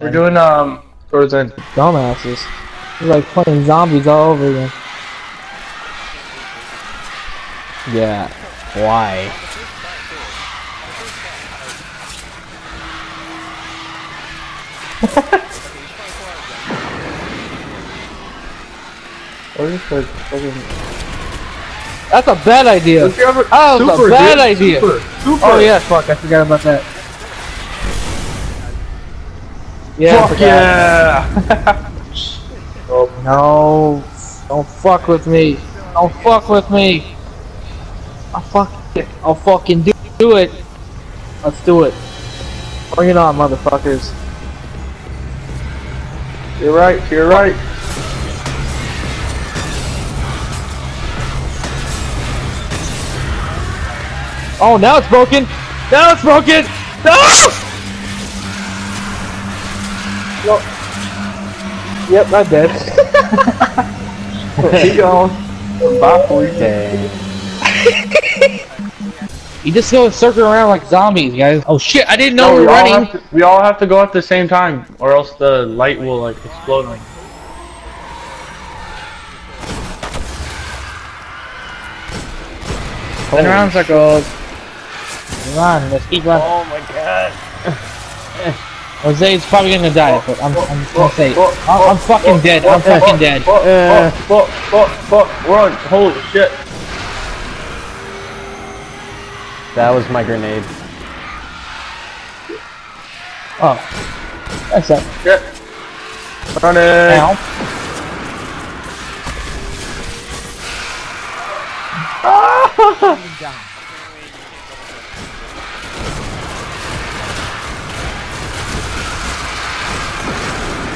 We're doing towards the dumbasses. It's like fucking zombies all over again. Yeah. Why? That's a bad idea. Oh, that's a bad idea. Super. Oh yeah, fuck! I forgot about that. Yeah. Fuck yeah! Oh no! Don't fuck with me! Don't fuck with me! I'll fucking do it. Let's do it. Bring it on, motherfuckers. You're right. You're right. Oh, now it's broken. Now it's broken. No! Well, yep, I'm dead. Keep going. Bye. You just go circling around like zombies, guys. Oh shit, I didn't know we were running. We all have to go at the same time, or else the light will like explode. Like. Turn around, circles. Come on, let's keep running. Oh my god. Jose's probably gonna die, but I'm gonna say I'm fucking dead. I'm fucking dead. Run, holy shit. That was my grenade. Oh. That's up. Shit. Running. Ow.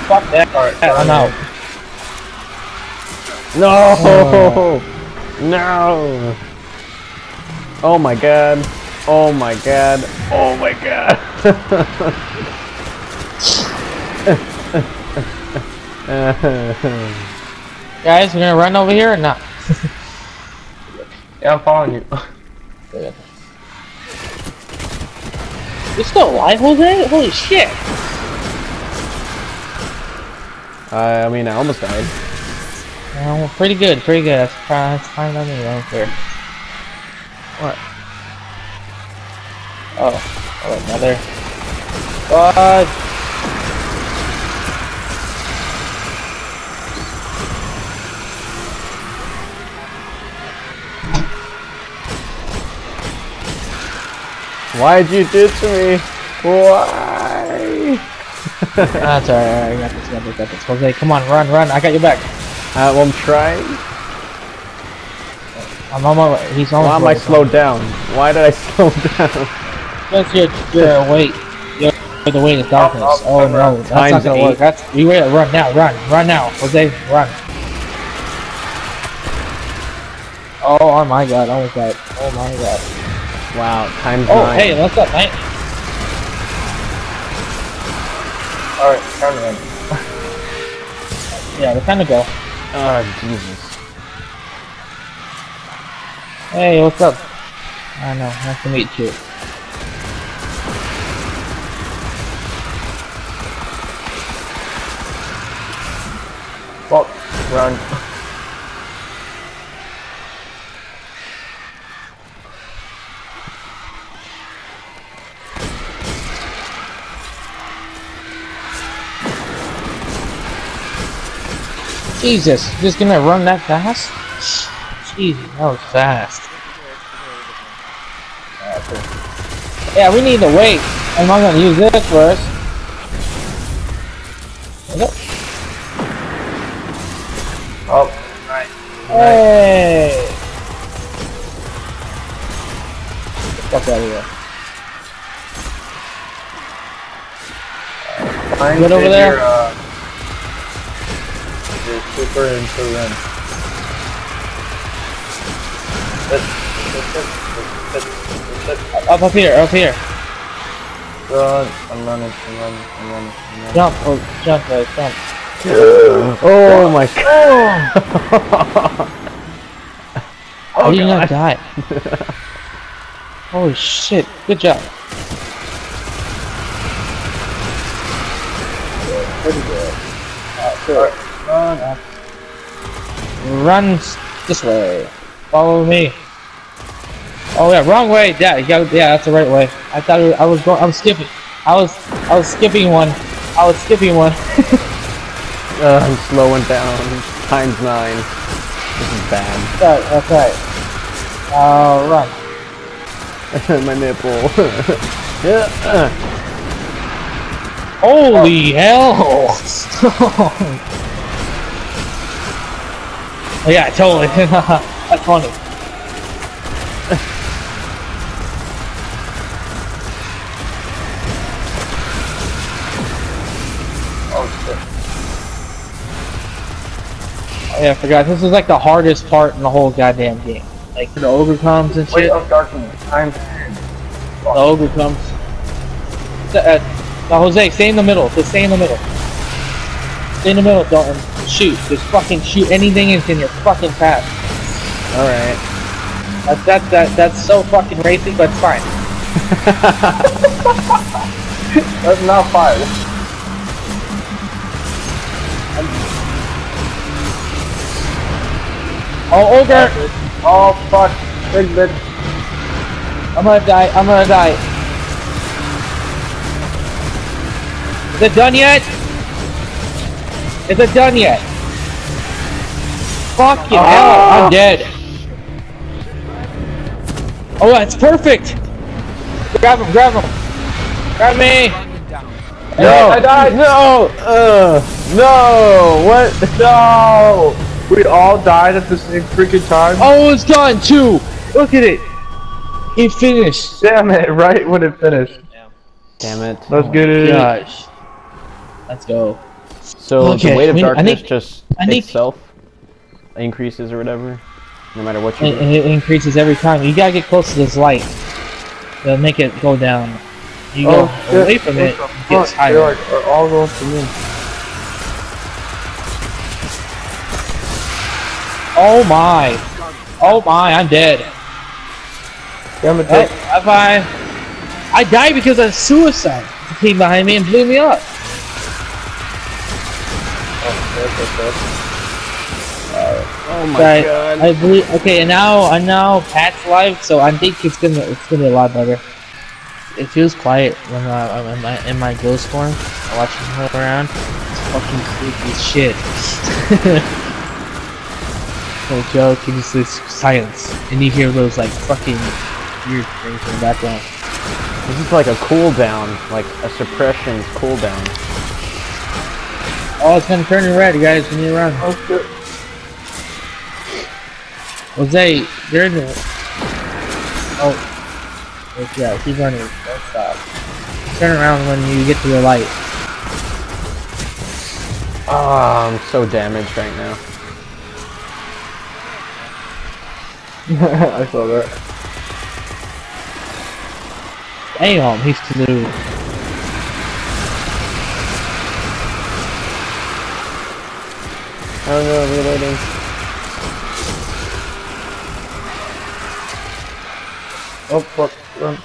Fuck that. Alright, I'm out. No! No! Oh my god. Oh my god. Oh my god. Guys, we're gonna run over here or not? Yeah, I'm following you. Yeah. You're still alive, Jose? Holy shit. I mean, I almost died. Well, pretty good, pretty good. That's fine by me right there. What? Oh, another. What? Why'd you do it to me? Why? That's alright, I got this, I got this. Jose, come on, run, I got your back. Well, I'm trying. I'm on my way. He's on. Why am I slowed down? Why did I slow down? That's your weight. You're the weight of darkness. Oh no, that's not gonna work. That's you. Run now, run now, Jose, run. Oh my god, I almost died. Oh my god. Wow, times 9. Oh hey, what's up, mate? All right, time to run. Yeah, we're time to go. Oh Jesus. Hey, what's up? I know, nice to meet you. Fuck, run. Jesus, just gonna run that fast? Jesus, that was fast. Yeah, we need to wait. I'm not gonna use this first. Oh, nice. Hey! Get the fuck out of here. Get over there. You're super into them. Up here. Run, I'm running. Jump, guys, jump. Oh my god. Oh, you not die. Holy shit, good job. everywhere. Alright, run up. Run this way. Follow me. Oh yeah, wrong way. Yeah, you gotta, yeah, that's the right way. I thought it, I was going. I'm skipping. I was skipping one. I'm slowing down. Times 9. This is bad. That's right. Run. My nipple. Holy hell! Yeah, totally. That's funny. Yeah, I forgot. This is like the hardest part in the whole goddamn game. Like the ogre comes and shit. The ogre comes. Now, Jose, stay in the middle. Just stay in the middle. Stay in the middle, Dalton. Shoot. Just fucking shoot anything that's in your fucking path. All right. That's so fucking racy, but it's fine. That's not fine. Oh, ogre! Oh, fuck. Big bitch. I'm gonna die. I'm gonna die. Is it done yet? Is it done yet? Fucking hell, I'm dead. Oh, that's perfect! Grab him, grab him. Grab me! No! I died! No! No! What? No! We all died at the same freaking time. Oh, it's done too. Look at it. It finished. Damn it! Right when it finished. Damn it. Let's get it. Gosh. Let's go. So okay. The weight of darkness just increases or whatever, no matter what you do. It increases every time. You gotta get close to this light. They'll make it go down. You go away from it. It gets higher. Are all going to me. Oh my! Oh my! I'm dead. Damn it! I died because of suicide. He came behind me and blew me up. Oh my god! I blew. Okay, and now Pat's live, so I think it's gonna be a lot better. It feels quiet when I'm in my ghost form. I watch him go around. It's fucking creepy shit. No joke, it's just silence, and you hear those like fucking weird things in the background. This is like a cooldown, like a suppression cooldown. Oh, it's gonna turn red, guys. We need to run. Oh shit! Jose, you're in there. Oh, yeah, keep running. Don't stop. Turn around when you get to the light. Ah, I'm so damaged right now. I saw that. Damn, he's blue. Oh no, reloading. Oh fuck, run.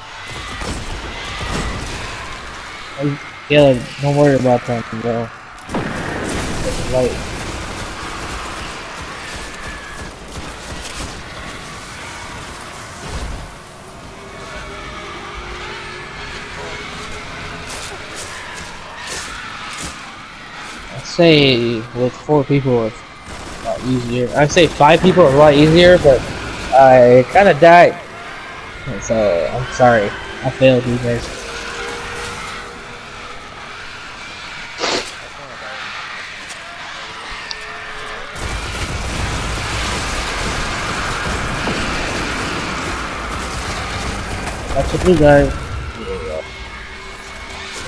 Yeah, don't worry about that, bro. It's light. Say with 4 people it's a lot easier. I say 5 people are a lot easier, but I kinda died. So I'm sorry. I failed you guys. That's a blue guy. Yeah.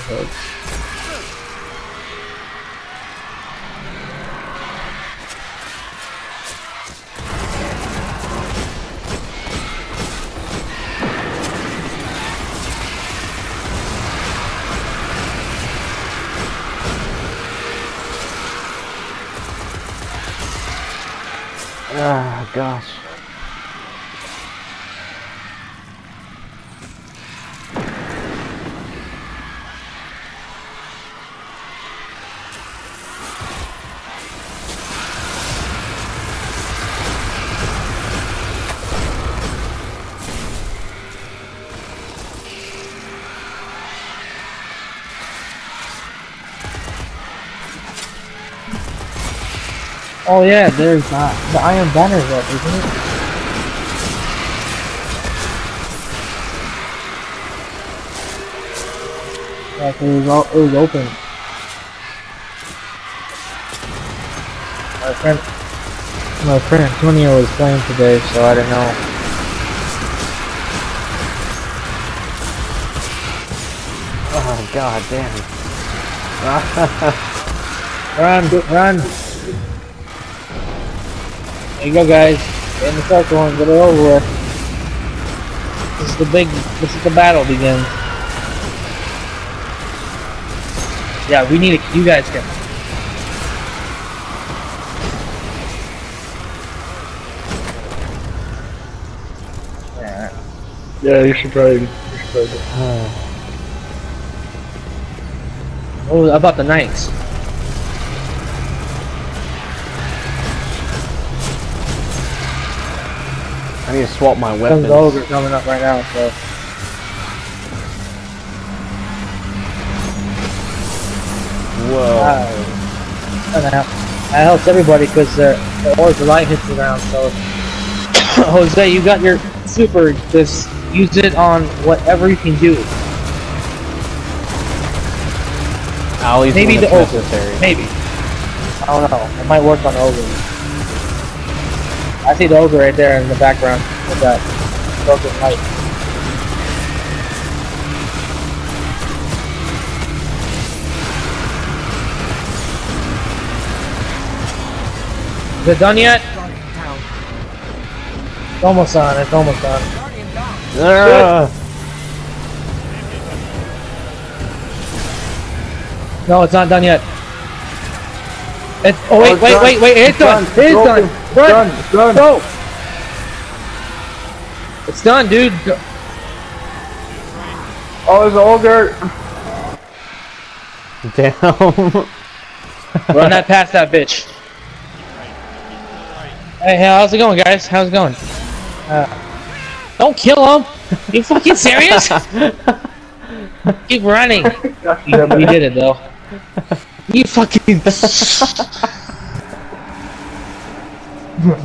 Okay. Ah, gosh. Oh yeah, there's that. The Iron Banner's up, isn't it? Yeah, cause it was open. My friend Antonio was playing today, so I don't know. Oh god damn. Run! There you go, guys. Get in the circle and get it over with. This is the battle begins. Yeah, we need to, you guys can. Alright. Yeah, you should probably do. Oh, about the knights. I need to swap my weapons. Some dogs are coming up right now, so. Whoa. That helps everybody because the orb light hits the ground, so. Jose, you got your super. Just use it on whatever you can do. Ollie's maybe the ogre. Maybe. I don't know. It might work on ogres. I see the ogre right there in the background with that broken light. Is it done yet? It's almost on, it's almost on. No, it's not done yet. It's, oh wait, wait, it's done! It's done! It's done! Go! It's done, dude! Go. Oh, there's an ogre! Damn! Run that past that bitch! Hey, how's it going, guys? How's it going? Don't kill him! You fucking serious? Keep running! You did it, though. You fucking. That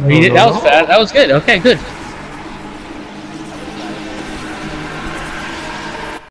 was fast. That was good. Okay, good.